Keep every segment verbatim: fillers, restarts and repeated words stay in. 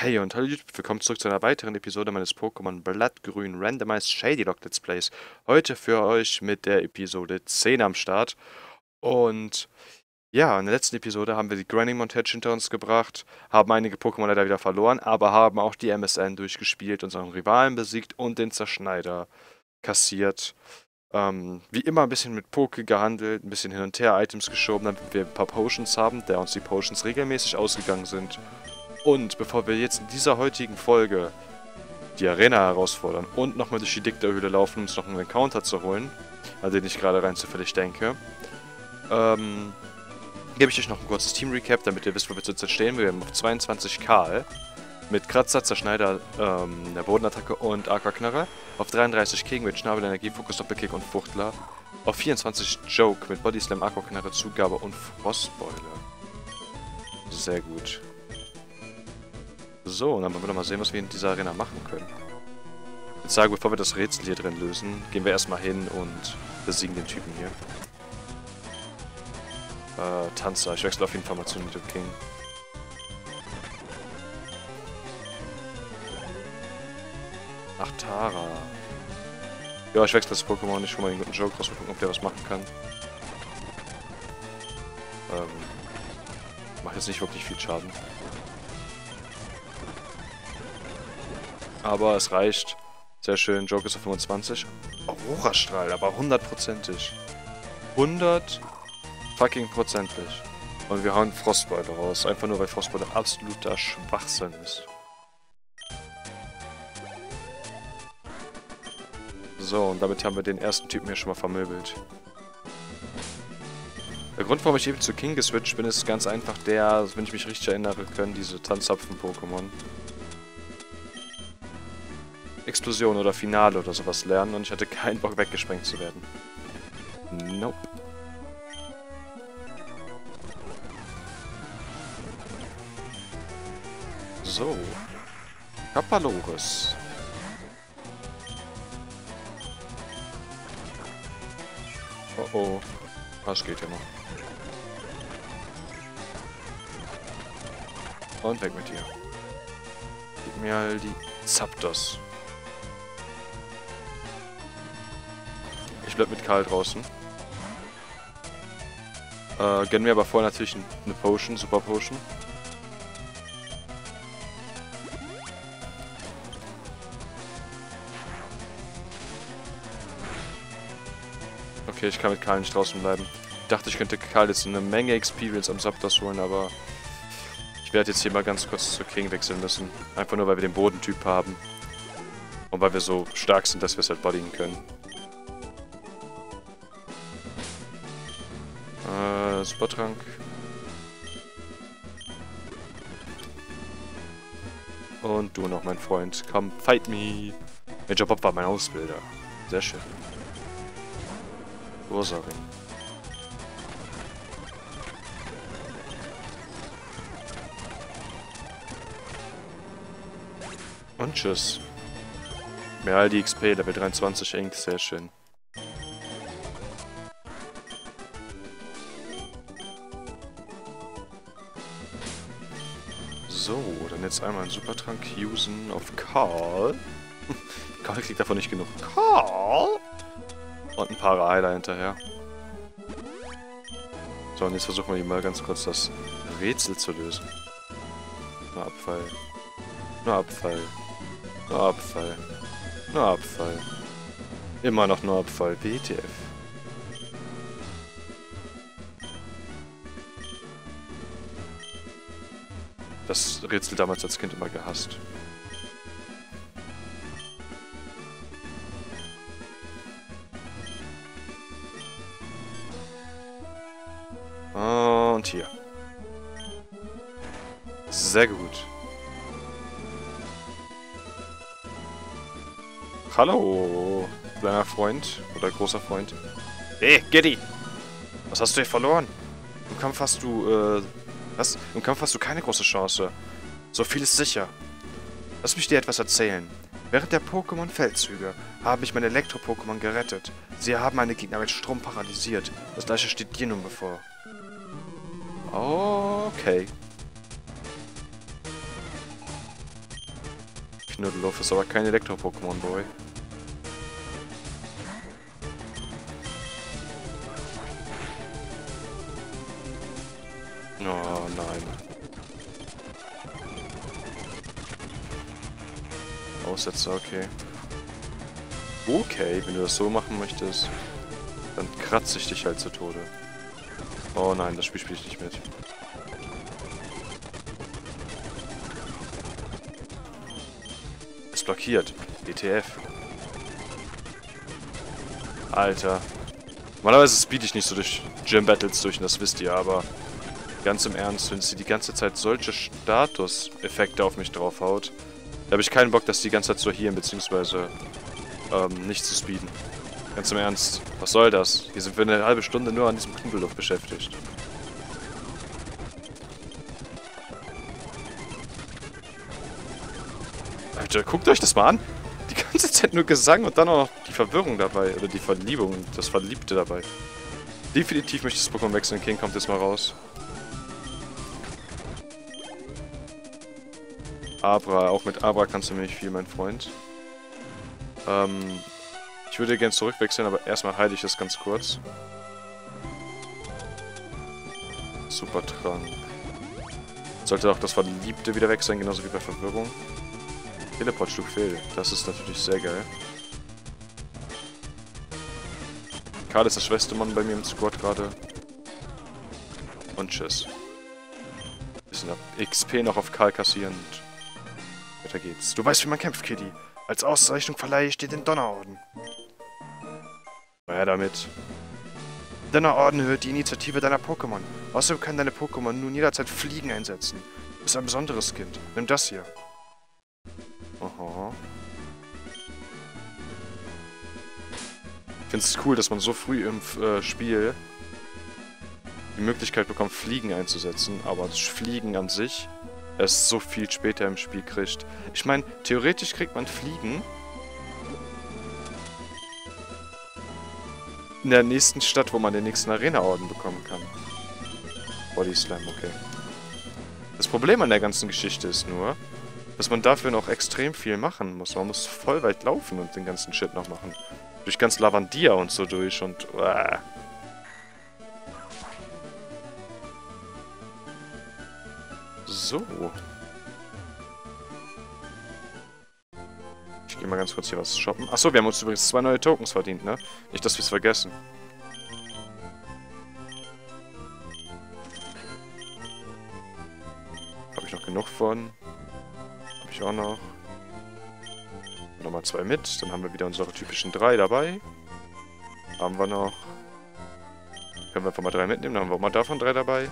Hey und hallo YouTube, willkommen zurück zu einer weiteren Episode meines Pokémon Blattgrün Randomized Shadylocke Let's Plays. Heute für euch mit der Episode zehn am Start. Und ja, in der letzten Episode haben wir die Grinding-Montage hinter uns gebracht, haben einige Pokémon leider wieder verloren, aber haben auch die M S N durchgespielt, unseren Rivalen besiegt und den Zerschneider kassiert. Ähm, wie immer ein bisschen mit Poké gehandelt, ein bisschen hin und her Items geschoben, damit wir ein paar Potions haben, da uns die Potions regelmäßig ausgegangen sind. Und bevor wir jetzt in dieser heutigen Folge die Arena herausfordern und nochmal durch die Dickerhöhle laufen, um uns noch einen Encounter zu holen, an den ich gerade rein zufällig denke, ähm, gebe ich euch noch ein kurzes Team-Recap, damit ihr wisst, wo wir zurzeit stehen. Wir haben auf zweiundzwanzig Karl mit Kratzer, Zerschneider, ähm, der Bodenattacke und Aquaknarre. Auf dreiunddreißig King mit Schnabel, Energie, Fokus, Doppelkick und Fuchtler. Auf vierundzwanzig Joke mit Bodyslam, Aquaknarre, Zugabe und Frostbeule. Sehr gut. So, und dann wollen wir noch mal sehen, was wir in dieser Arena machen können. Ich würde sagen, bevor wir das Rätsel hier drin lösen, gehen wir erstmal hin und besiegen den Typen hier. Äh, Tanzer. Ich wechsle auf jeden Fall mal zu Nidoking. Ach, Tara. Ja, ich wechsle das Pokémon. Ich hole mal den guten Joke raus und gucken, ob der was machen kann. Ähm. Macht jetzt nicht wirklich viel Schaden. Aber es reicht. Sehr schön. Joke ist auf fünfundzwanzig. Aurora-Strahl, aber hundertprozentig. hundert fucking prozentig. Und wir hauen Frostbeule raus. Einfach nur, weil Frostbeule absoluter Schwachsinn ist. So, und damit haben wir den ersten Typen hier schon mal vermöbelt. Der Grund, warum ich eben zu King geswitcht bin, ist ganz einfach der, wenn ich mich richtig erinnere, können diese Tanzapfen-Pokémon Explosion oder Finale oder sowas lernen und ich hatte keinen Bock, weggesprengt zu werden. Nope. So. Kapaloris. Oh oh. Das geht ja noch. Und weg mit dir. Gib mir all die Zapdos. Bleib mit Karl draußen. Äh, gönnen wir aber vorher natürlich eine Potion, Super Potion. Okay, ich kann mit Karl nicht draußen bleiben. Ich dachte, ich könnte Karl jetzt eine Menge Experience am Zapdos holen, aber ich werde jetzt hier mal ganz kurz zu King wechseln müssen. Einfach nur, weil wir den Bodentyp haben. Und weil wir so stark sind, dass wir es halt bodyen können. Supertrank. Und du noch, mein Freund. Komm, fight me. Major Bob war mein Ausbilder. Sehr schön. Rosarin. Und tschüss. Mehr all die X P, Level dreiundzwanzig Ink. Sehr schön. So, dann jetzt einmal einen Supertrank usen auf Karl. Karl kriegt davon nicht genug. Karl! Und ein paar Heiler hinterher. So, und jetzt versuchen wir mal ganz kurz das Rätsel zu lösen. Nur Abfall. Nur Abfall. Nur Abfall. Nur Abfall. Immer noch nur Abfall. W T F. Das Rätsel damals als Kind immer gehasst. Und hier. Sehr gut. Hallo, kleiner Freund oder großer Freund. Hey, Giddy! Was hast du hier verloren? Im Kampf hast du, äh... Was? Im Kampf hast du keine große Chance. So viel ist sicher. Lass mich dir etwas erzählen. Während der Pokémon-Feldzüge habe ich meine Elektro-Pokémon gerettet. Sie haben meine Gegner mit Strom paralysiert. Das gleiche steht dir nun bevor. Okay. Knuddeluff ist aber kein Elektro-Pokémon, Boy. Oh nein. Aussetzer, okay. Okay, wenn du das so machen möchtest, dann kratze ich dich halt zu Tode. Oh nein, das Spiel spiele ich nicht mit. Ist blockiert. E T F. Alter. Normalerweise speed ich nicht so durch Gym-Battles durch, und das wisst ihr, aber ganz im Ernst, wenn sie die ganze Zeit solche Status-Effekte auf mich draufhaut, da habe ich keinen Bock, dass die ganze Zeit so hier, beziehungsweise ähm, nicht zu speeden. Ganz im Ernst, was soll das? Hier sind wir eine halbe Stunde nur an diesem Knuddeluff beschäftigt. Alter, guckt euch das mal an! Die ganze Zeit nur Gesang und dann auch noch die Verwirrung dabei, oder die Verliebung, das Verliebte dabei. Definitiv möchte ich das Pokémon wechseln, King kommt jetzt mal raus. Abra, auch mit Abra kannst du mir nicht viel, mein Freund. Ähm, ich würde gerne zurückwechseln, aber erstmal heile ich das ganz kurz. Super Trank. Sollte auch das Verliebte wieder weg sein, genauso wie bei Verwirrung. Teleportstück fehlt, das ist natürlich sehr geil. Karl ist der schwächste Mann bei mir im Squad gerade. Und tschüss. Bisschen X P noch auf Karl kassieren. Weiter geht's. Du weißt, wie man kämpft, Kitty. Als Auszeichnung verleihe ich dir den Donnerorden. Woher damit? Donnerorden erhöht die Initiative deiner Pokémon. Außerdem kann deine Pokémon nun jederzeit Fliegen einsetzen. Du bist ein besonderes Kind. Nimm das hier. Aha. Ich find's cool, dass man so früh im äh, Spiel die Möglichkeit bekommt, Fliegen einzusetzen. Aber das Fliegen an sich erst so viel später im Spiel kriegt. Ich meine, theoretisch kriegt man Fliegen in der nächsten Stadt, wo man den nächsten Arena-Orden bekommen kann. Body Slam, okay. Das Problem an der ganzen Geschichte ist nur, dass man dafür noch extrem viel machen muss. Man muss voll weit laufen und den ganzen Shit noch machen. Durch ganz Lavandia und so durch und... Uh. So. Ich gehe mal ganz kurz hier was shoppen. Achso, wir haben uns übrigens zwei neue Tokens verdient, ne? Nicht, dass wir es vergessen. Habe ich noch genug von? Habe ich auch noch. Nochmal zwei mit. Dann haben wir wieder unsere typischen drei dabei. Haben wir noch. Können wir einfach mal drei mitnehmen. Dann haben wir auch mal davon drei dabei.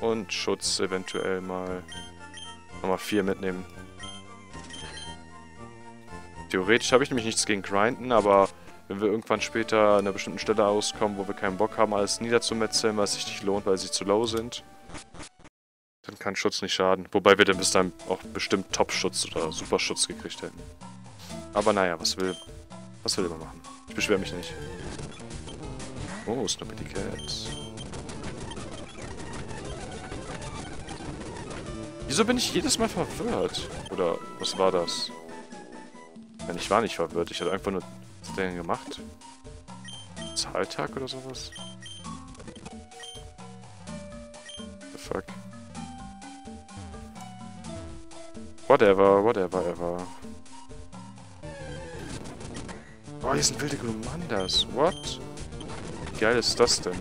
Und Schutz eventuell mal nochmal vier mitnehmen. Theoretisch habe ich nämlich nichts gegen Grinden, aber wenn wir irgendwann später an einer bestimmten Stelle auskommen, wo wir keinen Bock haben, alles niederzumetzeln, weil es sich nicht lohnt, weil sie zu low sind, dann kann Schutz nicht schaden. Wobei wir dann bis dann auch bestimmt Top-Schutz oder Superschutz gekriegt hätten. Aber naja, was will... Was will man machen? Ich beschwere mich nicht. Oh, Nobiligat. Wieso bin ich jedes Mal verwirrt? Oder was war das? Nein, ich war nicht verwirrt. Ich hatte einfach nur das Ding gemacht. Zahltag oder sowas? The fuck? Whatever, whatever, ever. Oh, hier sind wilde Glomanders. What? Wie geil ist das denn?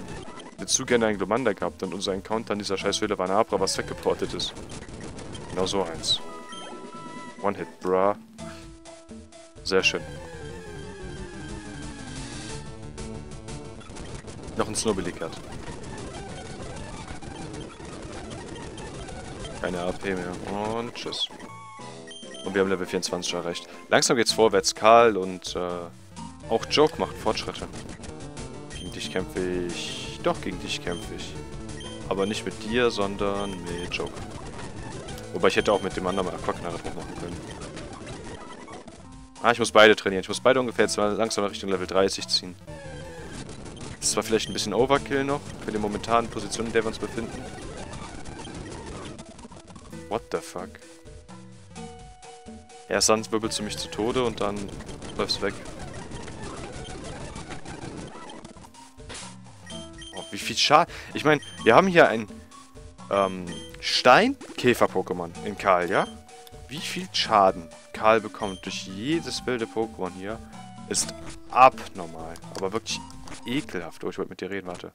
Ich hätte zu gerne einen Glomander gehabt und unser Encounter an dieser scheiß Höhle war eine Abra, was weggeportet ist. Genau so eins. One-Hit, bra. Sehr schön. Noch ein Nobiligat. Keine A P mehr. Und tschüss. Und wir haben Level vierundzwanzig erreicht. Langsam geht's vorwärts. Karl und äh, auch Joke macht Fortschritte. Gegen dich kämpfe ich. Doch, gegen dich kämpfe ich. Aber nicht mit dir, sondern mit Joke. Wobei ich hätte auch mit dem anderen Aquaknader machen können. Ah, ich muss beide trainieren. Ich muss beide ungefähr jetzt mal langsam Richtung Level dreißig ziehen. Das war vielleicht ein bisschen Overkill noch, für die momentanen Position, in der wir uns befinden. What the fuck? Ja, sonst wirbelst du mich zu Tode und dann läufst du weg. Oh, wie viel Schaden. Ich meine, wir haben hier ein ähm, Steinkäfer-Pokémon in Karl, ja? Wie viel Schaden Karl bekommt durch jedes wilde Pokémon hier, ist abnormal. Aber wirklich ekelhaft. Oh, ich wollte mit dir reden, warte.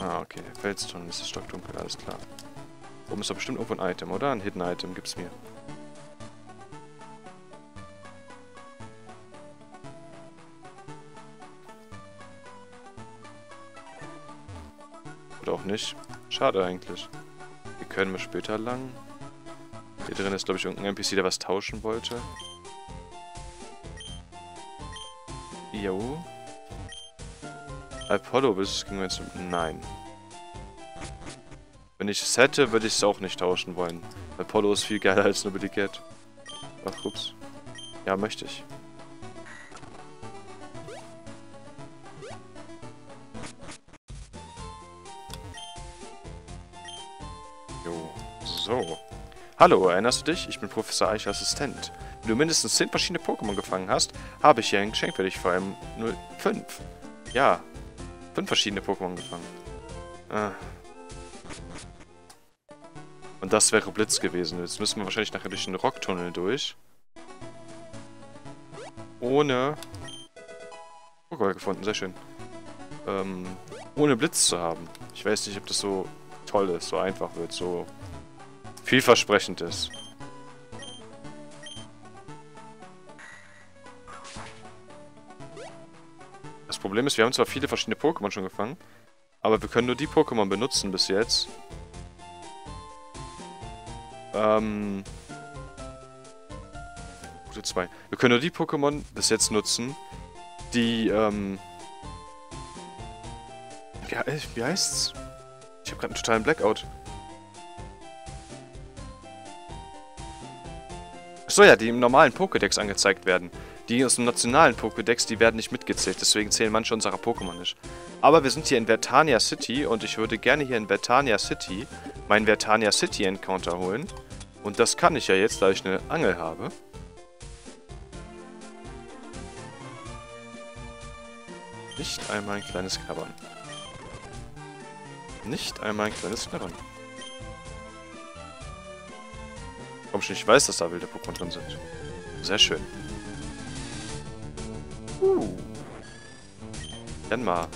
Ah, okay. Der Felston ist stockdunkel, alles klar. Oben ist doch bestimmt irgendwo ein Item, oder? Ein Hidden Item gibt's mir. Oder auch nicht. Schade eigentlich. Hier können wir später lang. Hier drin ist, glaube ich, irgendein N P C, der was tauschen wollte. Jo. Apollo, bis ging mir jetzt. Nein. Wenn ich es hätte, würde ich es auch nicht tauschen wollen. Apollo ist viel geiler als Nobiligat. Ach, ups. Ja, möchte ich. Jo. So. Hallo, erinnerst du dich? Ich bin Professor Eich, Assistent. Wenn du mindestens zehn verschiedene Pokémon gefangen hast, habe ich hier ein Geschenk für dich, vor allem nur fünf. Ja, fünf verschiedene Pokémon gefangen. Ah. Und das wäre Blitz gewesen. Jetzt müssen wir wahrscheinlich nachher durch den Rocktunnel durch. Ohne... Pokémon gefunden, sehr schön. Ähm, ohne Blitz zu haben. Ich weiß nicht, ob das so toll ist, so einfach wird, so... vielversprechend ist. Das Problem ist, wir haben zwar viele verschiedene Pokémon schon gefangen, aber wir können nur die Pokémon benutzen bis jetzt. Ähm... Gute zwei. Wir können nur die Pokémon bis jetzt nutzen, die, ähm... ja, wie heißt's? Ich habe gerade einen totalen Blackout. So, ja, die im normalen Pokédex angezeigt werden. Die aus dem nationalen Pokédex, die werden nicht mitgezählt, deswegen zählen manche unserer Pokémon nicht. Aber wir sind hier in Vertania City und ich würde gerne hier in Vertania City meinen Vertania City Encounter holen. Und das kann ich ja jetzt, da ich eine Angel habe. Nicht einmal ein kleines Knabbern. Nicht einmal ein kleines Knabbern. Komm schon, ich weiß, dass da wilde Pokémon drin sind. Sehr schön. Uh. Jenmar.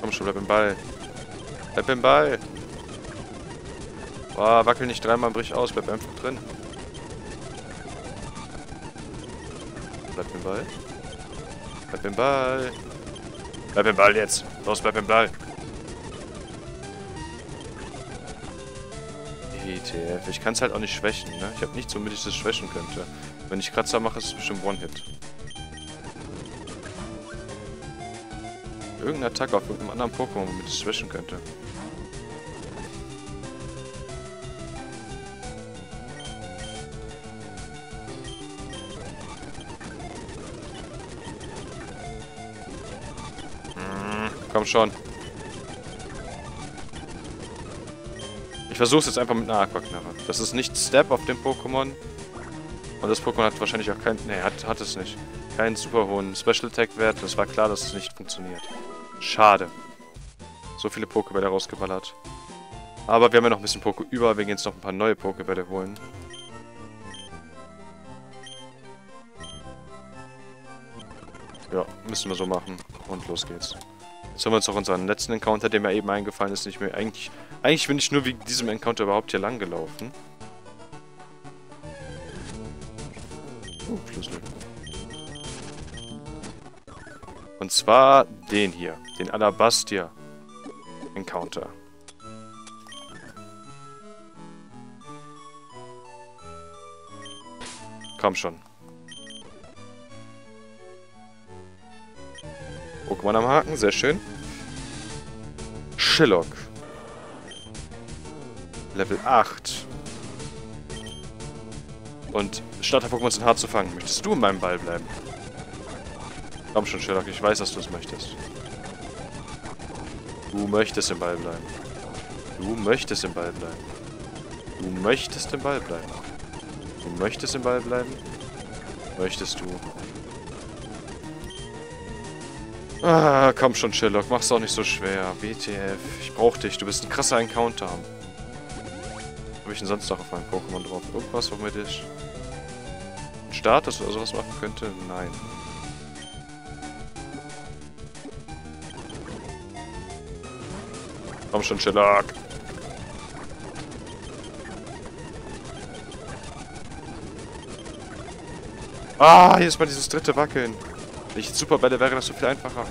Komm schon, bleib im Ball. Bleib im Ball. Boah, wackel nicht dreimal, brich aus, bleib einfach drin. Bleib im Ball. Bleib im Ball. Bleib im Ball jetzt. Los, bleib im Ball. E T F. Ich kann es halt auch nicht schwächen, ne? Ich habe nichts, womit ich das schwächen könnte. Wenn ich Kratzer mache, ist es bestimmt One-Hit. Irgendeine Attacke auf irgendeinem anderen Pokémon, womit ich es schwächen könnte. Komm schon. Ich versuch's jetzt einfach mit einer Aquaknarre. Das ist nicht Step auf dem Pokémon. Und das Pokémon hat wahrscheinlich auch keinen... Ne, hat, hat es nicht. Keinen super hohen Special Attack Wert. Das war klar, dass es nicht funktioniert. Schade. So viele Pokébälle rausgeballert. Aber wir haben ja noch ein bisschen Poké über. Wir gehen jetzt noch ein paar neue Pokébälle holen. Ja, müssen wir so machen. Und los geht's. Jetzt haben wir uns auch unseren letzten Encounter, der mir eben eingefallen ist, nicht mehr. Eigentlich, eigentlich bin ich nur wegen diesem Encounter überhaupt hier lang gelaufen. Oh, Schlüssel. Und zwar den hier, den Alabastia Encounter. Komm schon. Pokémon am Haken, sehr schön. Sherlock. Level acht. Und Starter-Pokémon sind hart zu fangen. Möchtest du in meinem Ball bleiben? Komm schon, Sherlock, ich weiß, dass du es möchtest. Du möchtest im Ball bleiben. Du möchtest im Ball bleiben. Du möchtest im Ball bleiben. Du möchtest im Ball bleiben? Möchtest du? Ah, komm schon, Sherlock, mach's auch nicht so schwer. W T F, ich brauch dich, du bist ein krasser Encounter. Hab ich denn sonst noch auf meinem Pokémon drauf? Irgendwas, womit ich einen Status oder sowas machen könnte? Nein. Komm schon, Sherlock. Ah, hier ist mal dieses dritte Wackeln. Wenn ich jetzt Superbälle wäre, das so viel einfacher.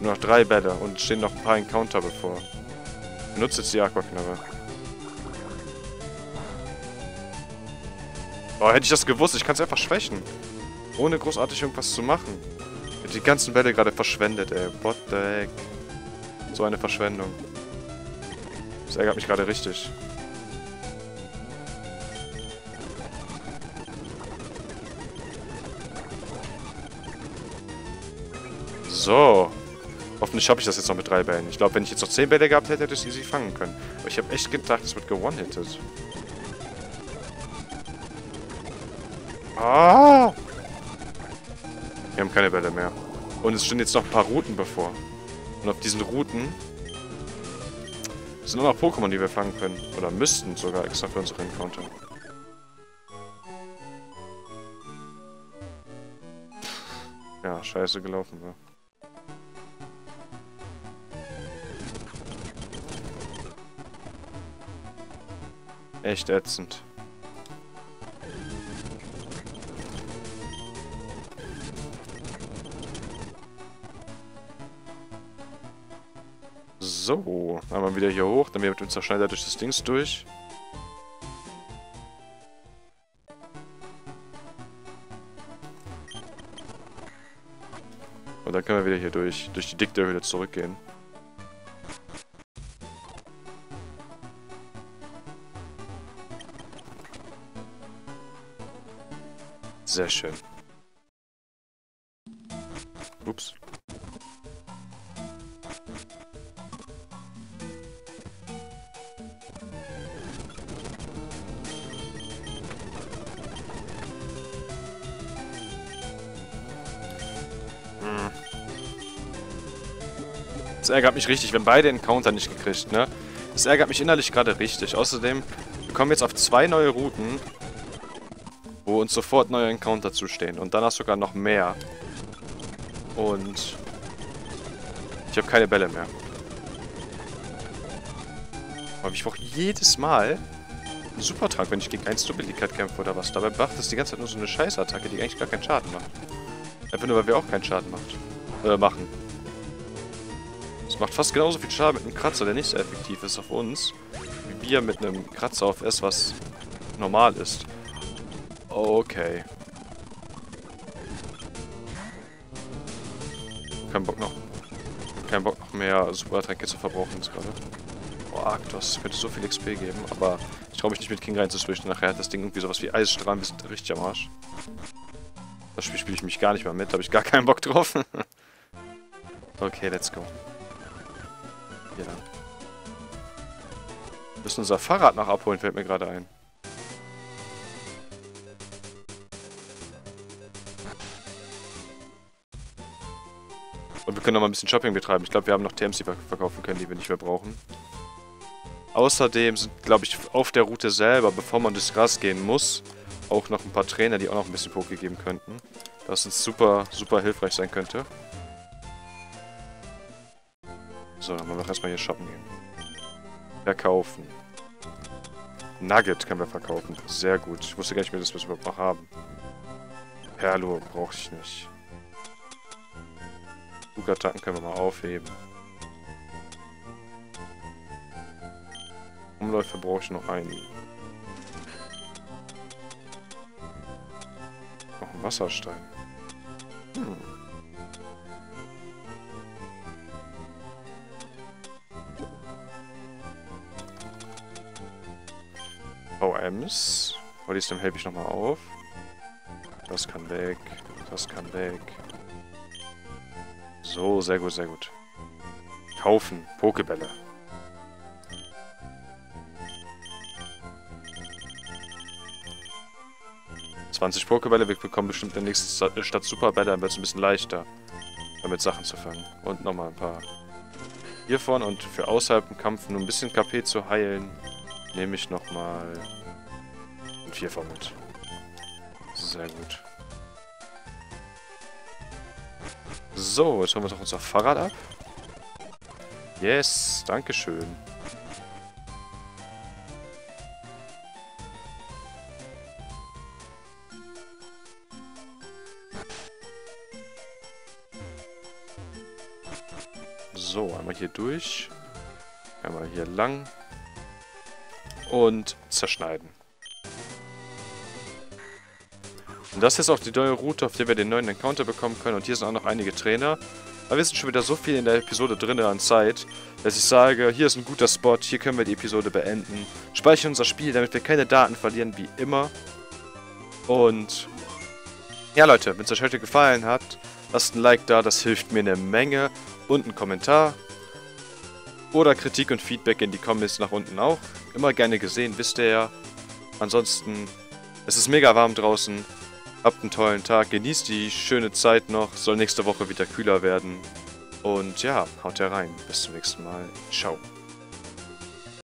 Nur noch drei Bälle und stehen noch ein paar Encounter bevor. Benutze jetzt die Aquaknarre. Oh, hätte ich das gewusst, ich kann es einfach schwächen. Ohne großartig irgendwas zu machen. Ich hätte die ganzen Bälle gerade verschwendet, ey. What the heck. So eine Verschwendung. Das ärgert mich gerade richtig. So. Hoffentlich schaffe ich das jetzt noch mit drei Bällen. Ich glaube, wenn ich jetzt noch zehn Bälle gehabt hätte, hätte ich es easy fangen können. Aber ich habe echt gedacht, es wird gewone-hitted. Ah! Wir haben keine Bälle mehr. Und es stehen jetzt noch ein paar Routen bevor. Und auf diesen Routen sind nur noch Pokémon, die wir fangen können. Oder müssten sogar extra für unsere Encounter. Ja, scheiße gelaufen war. Echt ätzend. So, einmal wieder hier hoch, dann werden wir mit dem Zerschneider durch das Dings durch. Und dann können wir wieder hier durch, durch die Dickerhöhle zurückgehen. Sehr schön. Ups. Hm. Das ärgert mich richtig, wir haben beide Encounter nicht gekriegt, ne? Das ärgert mich innerlich gerade richtig. Außerdem, wir kommen jetzt auf zwei neue Routen, wo uns sofort neue Encounter zustehen. Und danach sogar noch mehr. Und ich habe keine Bälle mehr. Aber ich brauche jedes Mal einen Supertrank, wenn ich gegen einen Nobiligat kämpfe oder was. Dabei macht das die ganze Zeit nur so eine Scheißattacke, die eigentlich gar keinen Schaden macht. Einfach nur, weil wir auch keinen Schaden macht. Äh, machen. Es macht fast genauso viel Schaden mit einem Kratzer, der nicht so effektiv ist auf uns, wie wir mit einem Kratzer auf S, was normal ist. Okay. Kein Bock noch. Kein Bock noch mehr Supertränke zu verbrauchen jetzt gerade. Oh, Arktos könnte so viel X P geben, aber ich traue mich nicht mit King reinzuswischen. Nachher hat das Ding irgendwie sowas wie Eisstrahlen, wir sind richtig am Arsch. Das Spiel spiele ich mich gar nicht mehr mit, da habe ich gar keinen Bock drauf. Okay, let's go. Hier lang. Wir müssen unser Fahrrad noch abholen, fällt mir gerade ein. Und wir können noch mal ein bisschen Shopping betreiben. Ich glaube, wir haben noch T M C verkaufen können, die wir nicht mehr brauchen. Außerdem sind, glaube ich, auf der Route selber, bevor man durchs Gras gehen muss, auch noch ein paar Trainer, die auch noch ein bisschen Poké geben könnten. Was uns super, super hilfreich sein könnte. So, dann wollen wir erstmal hier shoppen gehen. Verkaufen. Nugget können wir verkaufen. Sehr gut. Ich wusste gar nicht mehr, dass wir das überhaupt noch haben. Perlo brauche ich nicht. Flugattacken können wir mal aufheben. Umläufe brauche ich noch einen. Noch einen Wasserstein. Hm. Ems. Weil diesem helfe ich nochmal auf. Das kann weg. Das kann weg. So, sehr gut, sehr gut. Kaufen. Pokebälle. zwanzig Pokebälle. Wir bekommen bestimmt in der nächsten Stadt Superbälle. Dann wird es ein bisschen leichter, damit Sachen zu fangen. Und nochmal ein paar hiervon. Und für außerhalb im Kampf, nur um ein bisschen K P zu heilen, nehme ich nochmal ein Vierfach mit. Sehr gut. So, jetzt holen wir doch unser Fahrrad ab. Yes, dankeschön. So, einmal hier durch. Einmal hier lang. Und zerschneiden. Und das ist auch die neue Route, auf der wir den neuen Encounter bekommen können. Und hier sind auch noch einige Trainer. Aber wir sind schon wieder so viel in der Episode drin an Zeit, dass ich sage, hier ist ein guter Spot, hier können wir die Episode beenden. Speichern unser Spiel, damit wir keine Daten verlieren, wie immer. Und ja, Leute, wenn es euch heute gefallen hat, lasst ein Like da, das hilft mir eine Menge. Und einen Kommentar. Oder Kritik und Feedback in die Comments nach unten auch. Immer gerne gesehen, wisst ihr ja. Ansonsten, es ist mega warm draußen. Habt einen tollen Tag, genießt die schöne Zeit noch. Soll nächste Woche wieder kühler werden. Und ja, haut rein. Bis zum nächsten Mal. Ciao.